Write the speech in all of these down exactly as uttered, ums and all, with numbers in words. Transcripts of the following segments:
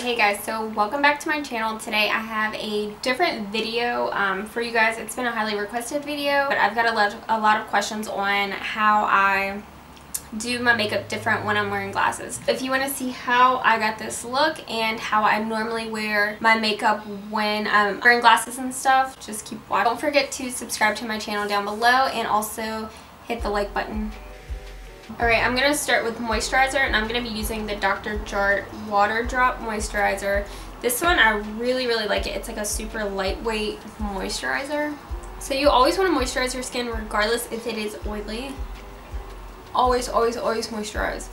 Hey guys, so welcome back to my channel. Today I have a different video um, for you guys. It's been a highly requested video, but I've got a lot, a lot of questions on how I do my makeup different when I'm wearing glasses. If you want to see how I got this look and how I normally wear my makeup when I'm wearing glasses and stuff, just keep watching. Don't forget to subscribe to my channel down below and also hit the like button. Alright, I'm going to start with moisturizer, and I'm going to be using the Doctor Jart Water Drop Moisturizer. This one, I really, really like it. It's like a super lightweight moisturizer. So you always want to moisturize your skin regardless if it is oily. Always, always, always moisturize.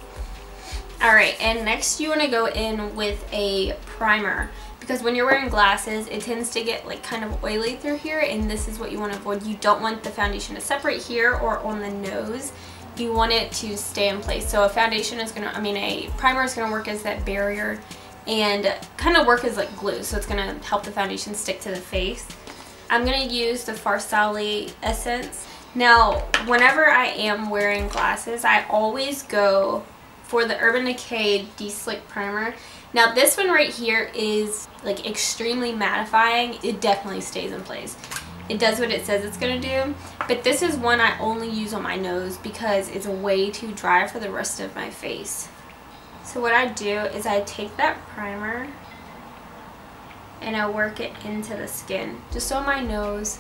Alright, and next you want to go in with a primer, because when you're wearing glasses, it tends to get like kind of oily through here, and this is what you want to avoid. You don't want the foundation to separate here or on the nose. You want it to stay in place. So a foundation is gonna, I mean a primer is gonna work as that barrier and kind of work as like glue. So it's gonna help the foundation stick to the face. I'm gonna use the Farsali Essence. Now, whenever I am wearing glasses, I always go for the Urban Decay De-Slick Primer. Now this one right here is like extremely mattifying. It definitely stays in place. It does what it says it's going to do, but this is one I only use on my nose because it's way too dry for the rest of my face. So what I do is I take that primer and I work it into the skin. Just on my nose.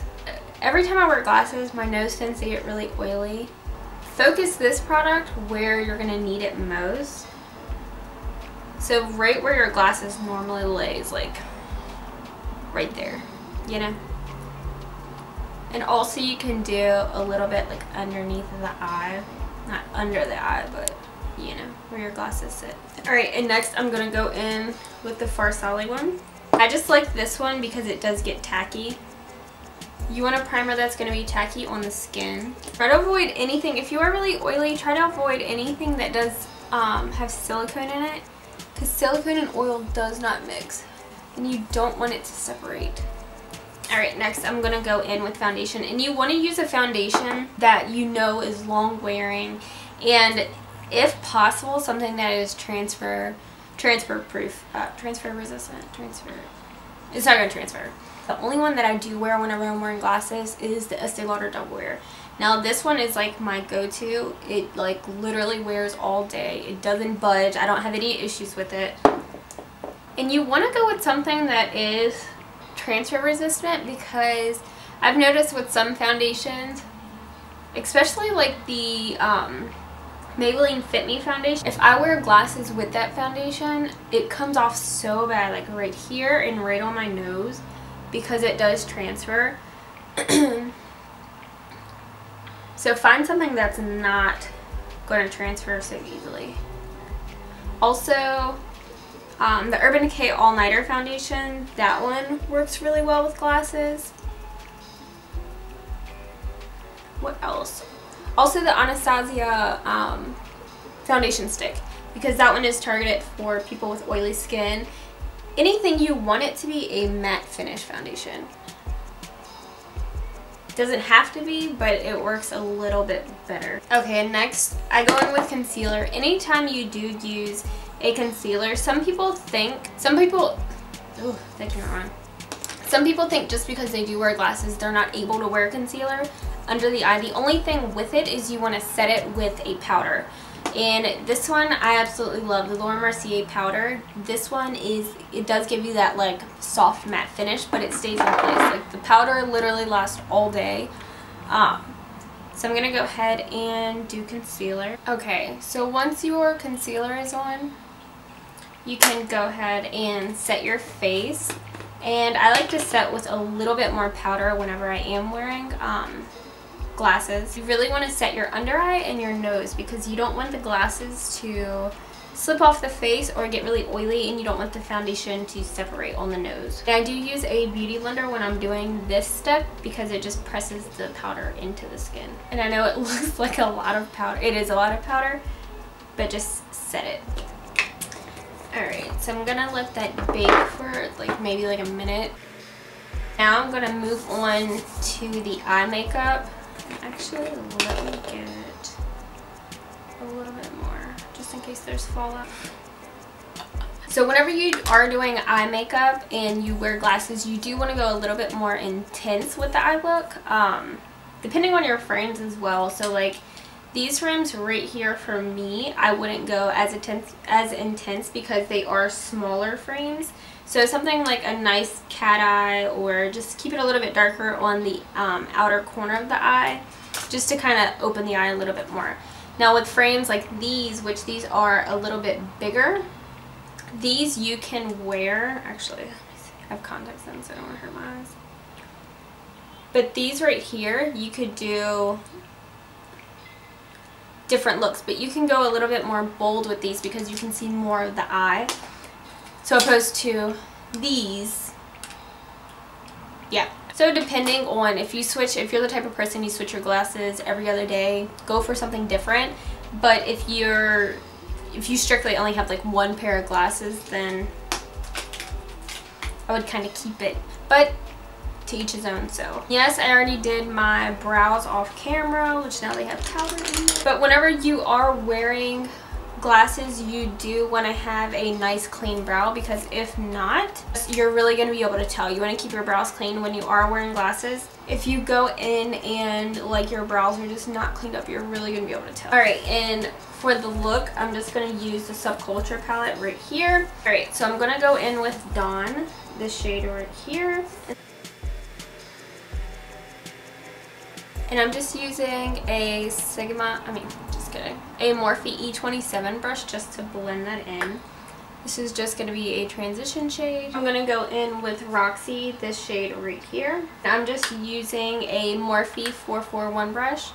Every time I wear glasses, my nose tends to get really oily. Focus this product where you're going to need it most. So right where your glasses normally lays, like right there, you know? And also you can do a little bit like underneath the eye. Not under the eye, but you know, where your glasses sit. Alright, and next I'm going to go in with the Farsali one. I just like this one because it does get tacky. You want a primer that's going to be tacky on the skin. Try to avoid anything. If you are really oily, try to avoid anything that does um, have silicone in it. Because silicone and oil does not mix. And you don't want it to separate. Alright, next I'm going to go in with foundation, and you want to use a foundation that you know is long wearing, and if possible something that is transfer transfer proof, uh, transfer resistant, transfer, it's not going to transfer. The only one that I do wear whenever I'm wearing glasses is the Estée Lauder Double Wear. Now this one is like my go-to. It like literally wears all day. It doesn't budge. I don't have any issues with it. And you want to go with something that is transfer resistant, because I've noticed with some foundations, especially like the um, Maybelline Fit Me foundation, if I wear glasses with that foundation, it comes off so bad, like right here and right on my nose, because it does transfer. So find something that's not going to transfer so easily. Also, Um, the Urban Decay All Nighter Foundation, that one works really well with glasses. What else? Also the Anastasia um, foundation stick, because that one is targeted for people with oily skin. Anything you want it to be a matte finish foundation. Doesn't have to be, but it works a little bit better. Okay, next I go in with concealer. Anytime you do use a concealer, some people think, some people, oh, that came out wrong. Some people think just because they do wear glasses, they're not able to wear concealer under the eye. The only thing with it is you want to set it with a powder. And this one I absolutely love, the Laura Mercier powder. This one is, it does give you that like soft matte finish, but it stays in place. Like the powder literally lasts all day. Um, so I'm going to go ahead and do concealer. Okay, so once your concealer is on, you can go ahead and set your face, and I like to set with a little bit more powder whenever I am wearing um, glasses. You really want to set your under eye and your nose, because you don't want the glasses to slip off the face or get really oily, and you don't want the foundation to separate on the nose. And I do use a beauty blender when I'm doing this step, because it just presses the powder into the skin. And I know it looks like a lot of powder. It is a lot of powder, but just set it. Alright, so I'm gonna let that bake for like maybe like a minute. Now I'm gonna move on to the eye makeup. Actually, let me get a little bit more just in case there's fallout. So whenever you are doing eye makeup and you wear glasses, you do want to go a little bit more intense with the eye look, um, depending on your frames as well. So like these frames right here for me, I wouldn't go as intense, as intense because they are smaller frames. So something like a nice cat eye, or just keep it a little bit darker on the um, outer corner of the eye, just to kind of open the eye a little bit more. Now with frames like these, which these are a little bit bigger, these you can wear, actually, let me see. I have contacts in so I don't want to hurt my eyes. But these right here, you could do different looks, but you can go a little bit more bold with these because you can see more of the eye. So opposed to these, yeah. So depending on if you switch, if you're the type of person you switch your glasses every other day, go for something different. But if you're, if you strictly only have like one pair of glasses, then I would kind of keep it. But to each his own, so. Yes, I already did my brows off camera, which now they have powder in it. But whenever you are wearing glasses, you do want to have a nice clean brow, because if not, you're really going to be able to tell. You want to keep your brows clean when you are wearing glasses. If you go in and like your brows are just not cleaned up, you're really going to be able to tell. Alright, and for the look, I'm just going to use the Subculture palette right here. Alright, so I'm going to go in with Dawn, this shade right here. And I'm just using a Sigma, I mean, just kidding, a Morphe E twenty-seven brush just to blend that in. This is just going to be a transition shade. I'm going to go in with Roxy, this shade right here. I'm just using a Morphe four forty-one brush,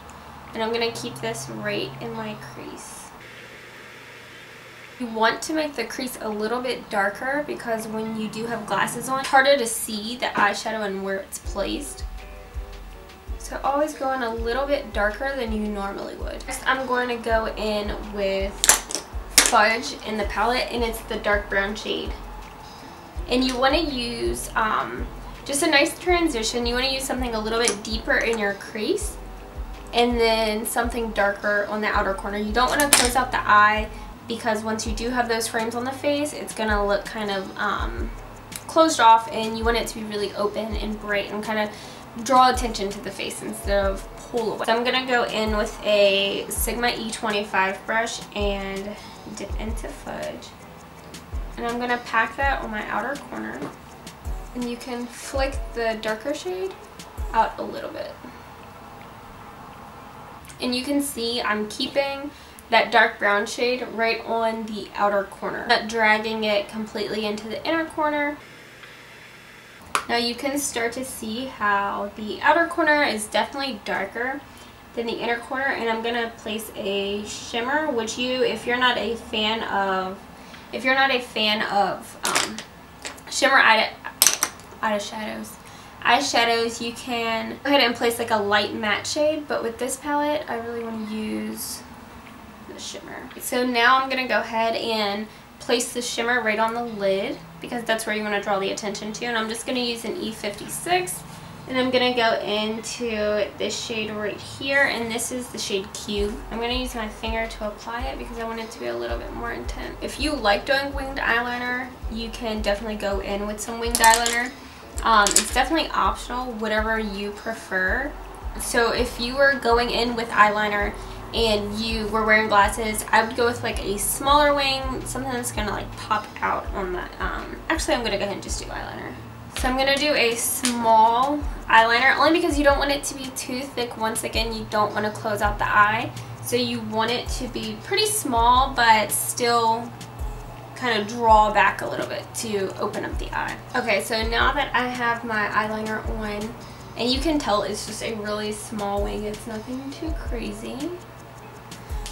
and I'm going to keep this right in my crease. You want to make the crease a little bit darker because when you do have glasses on, it's harder to see the eyeshadow and where it's placed. So always go in a little bit darker than you normally would. Next, I'm going to go in with Fudge in the palette, and it's the dark brown shade. And you want to use um, just a nice transition. You want to use something a little bit deeper in your crease, and then something darker on the outer corner. You don't want to close out the eye, because once you do have those frames on the face, it's going to look kind of um, closed off, and you want it to be really open and bright and kind of draw attention to the face instead of pull away. So I'm gonna go in with a Sigma E twenty-five brush and dip into Fudge, and I'm gonna pack that on my outer corner, and you can flick the darker shade out a little bit, and you can see I'm keeping that dark brown shade right on the outer corner, not dragging it completely into the inner corner. Now you can start to see how the outer corner is definitely darker than the inner corner, and I'm going to place a shimmer, which you, if you're not a fan of, if you're not a fan of um, shimmer eye, eyeshadows, eyeshadows, you can go ahead and place like a light matte shade, but with this palette, I really want to use the shimmer. So now I'm going to go ahead and place the shimmer right on the lid, because that's where you want to draw the attention to. And I'm just going to use an E fifty-six, and I'm going to go into this shade right here, and this is the shade Cube. I'm going to use my finger to apply it because I want it to be a little bit more intense. If you like doing winged eyeliner, you can definitely go in with some winged eyeliner. Um, it's definitely optional, whatever you prefer. So if you were going in with eyeliner and you were wearing glasses, I would go with like a smaller wing, something that's gonna like pop out on the um actually I'm gonna go ahead and just do eyeliner. So I'm gonna do a small eyeliner, only because you don't want it to be too thick. Once again, you don't want to close out the eye, so you want it to be pretty small but still kind of draw back a little bit to open up the eye. Okay, so now that I have my eyeliner on, and you can tell it's just a really small wing, it's nothing too crazy.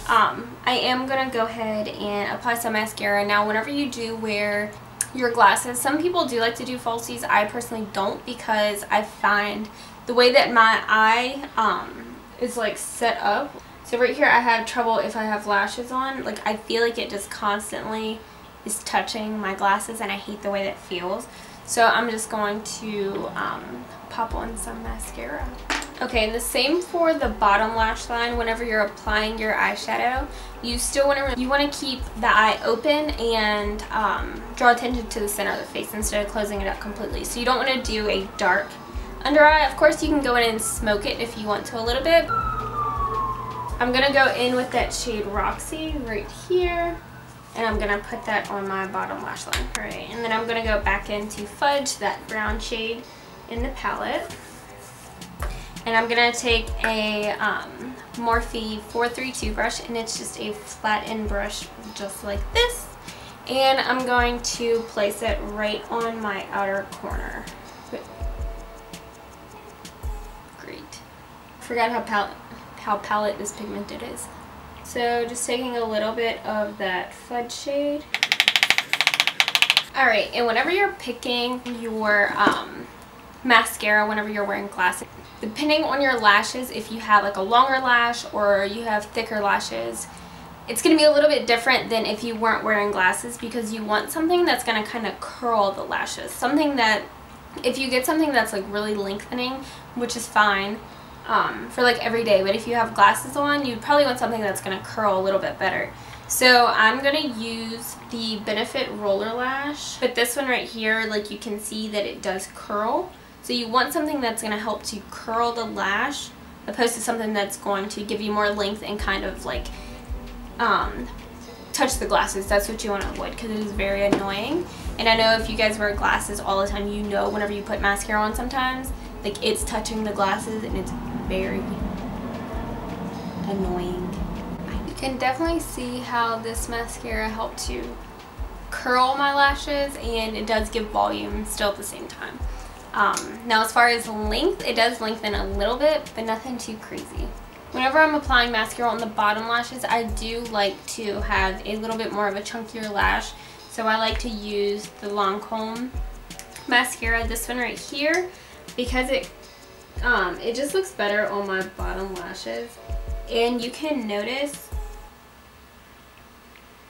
Um, I am going to go ahead and apply some mascara. Now, whenever you do wear your glasses, some people do like to do falsies. I personally don't, because I find the way that my eye um, is like set up. So right here I have trouble if I have lashes on. Like I feel like it just constantly is touching my glasses, and I hate the way that feels. So I'm just going to um, pop on some mascara. Okay, and the same for the bottom lash line. Whenever you're applying your eyeshadow, you still want to you want to keep the eye open and um, draw attention to the center of the face instead of closing it up completely. So you don't want to do a dark under eye. Of course, you can go in and smoke it if you want to a little bit. I'm gonna go in with that shade Roxy right here, and I'm gonna put that on my bottom lash line. All right, and then I'm gonna go back into Fudge, that brown shade in the palette. And I'm gonna take a um, Morphe four three two brush, and it's just a flattened brush just like this. And I'm going to place it right on my outer corner. Great. Forgot how palette, how palette this pigmented is. So just taking a little bit of that Fudge shade. All right, and whenever you're picking your um, mascara, whenever you're wearing glasses, depending on your lashes, if you have like a longer lash or you have thicker lashes, it's going to be a little bit different than if you weren't wearing glasses, because you want something that's going to kind of curl the lashes. Something that, if you get something that's like really lengthening, which is fine um, for like every day, but if you have glasses on, you probably want something that's going to curl a little bit better. So I'm going to use the Benefit Roller Lash, but this one right here, like you can see that it does curl. So you want something that's going to help to curl the lash, opposed to something that's going to give you more length and kind of like um, touch the glasses. That's what you want to avoid, because it is very annoying. And I know if you guys wear glasses all the time, you know whenever you put mascara on sometimes, like it's touching the glasses and it's very annoying. You can definitely see how this mascara helped to curl my lashes, and it does give volume still at the same time. Um, now as far as length, it does lengthen a little bit, but nothing too crazy. Whenever I'm applying mascara on the bottom lashes, I do like to have a little bit more of a chunkier lash. So I like to use the Lancôme mascara, this one right here, because it, um, it just looks better on my bottom lashes. And you can notice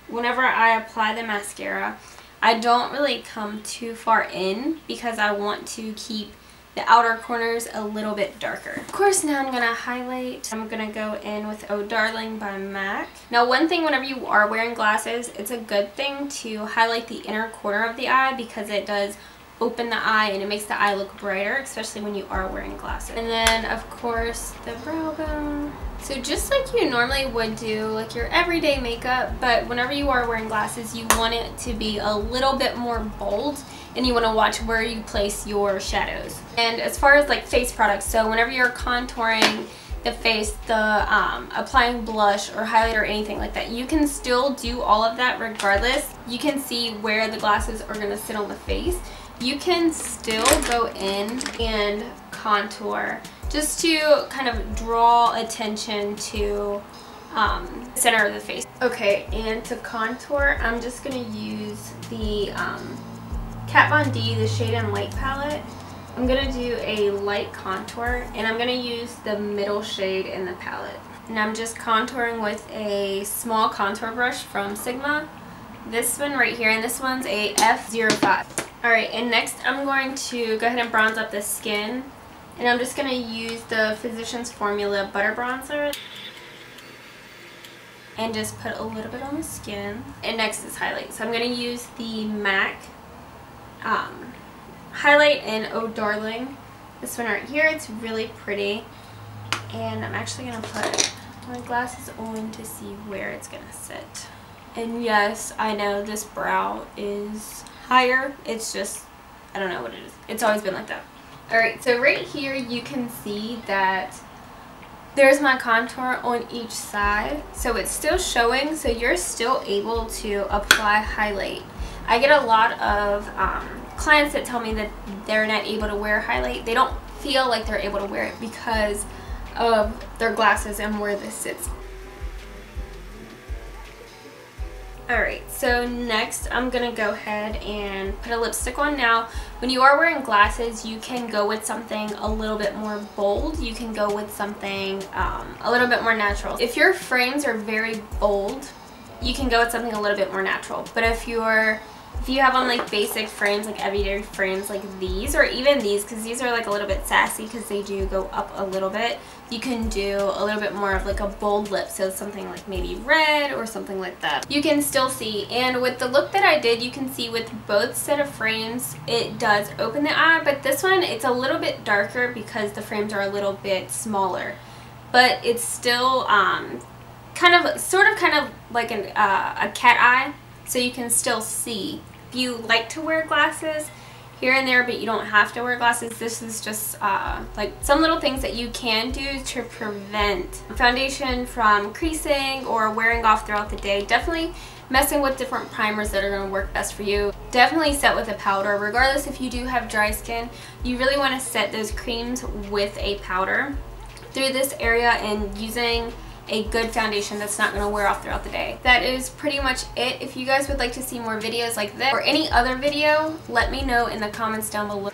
whenever I apply the mascara, I don't really come too far in, because I want to keep the outer corners a little bit darker. Of course, now I'm going to highlight. I'm going to go in with Oh Darling by M A C. Now, one thing whenever you are wearing glasses, it's a good thing to highlight the inner corner of the eye, because it does open the eye and it makes the eye look brighter, especially when you are wearing glasses. And then, of course, the brow bone. So just like you normally would do like your everyday makeup, but whenever you are wearing glasses, you want it to be a little bit more bold, and you want to watch where you place your shadows. And as far as like face products, so whenever you're contouring the face, the um, applying blush or highlighter or anything like that, you can still do all of that regardless. You can see where the glasses are going to sit on the face. You can still go in and contour, just to kind of draw attention to um, the center of the face. Okay, and to contour, I'm just gonna use the um, Kat Von D, the Shade and Light palette. I'm gonna do a light contour, and I'm gonna use the middle shade in the palette. And I'm just contouring with a small contour brush from Sigma. This one right here, and this one's a F zero five. All right, and next I'm going to go ahead and bronze up the skin. And I'm just going to use the Physicians Formula Butter Bronzer and just put a little bit on the skin. And next is highlight. So I'm going to use the M A C um, highlight in Oh Darling. This one right here, it's really pretty. And I'm actually going to put my glasses on to see where it's going to sit. And yes, I know this brow is higher. It's just, I don't know what it is. It's always been like that. Alright, so right here you can see that there's my contour on each side. So it's still showing, so you're still able to apply highlight. I get a lot of um, clients that tell me that they're not able to wear highlight. They don't feel like they're able to wear it because of their glasses and where this sits. Alright, so next I'm going to go ahead and put a lipstick on. Now, when you are wearing glasses, you can go with something a little bit more bold. You can go with something um, a little bit more natural. If your frames are very bold, you can go with something a little bit more natural. But if your If you have on like basic frames, like everyday frames like these, or even these, because these are like a little bit sassy because they do go up a little bit, you can do a little bit more of like a bold lip, so something like maybe red or something like that. You can still see, and with the look that I did, you can see with both set of frames, it does open the eye, but this one, it's a little bit darker because the frames are a little bit smaller, but it's still um, kind of, sort of kind of like an, uh, a cat eye, so you can still see. If you like to wear glasses here and there, but you don't have to wear glasses, this is just uh, like some little things that you can do to prevent foundation from creasing or wearing off throughout the day. Definitely messing with different primers that are going to work best for you. Definitely set with a powder. Regardless if you do have dry skin, you really want to set those creams with a powder through this area and using a good foundation that's not going to wear off throughout the day. That is pretty much it. If you guys would like to see more videos like this or any other video, let me know in the comments down below.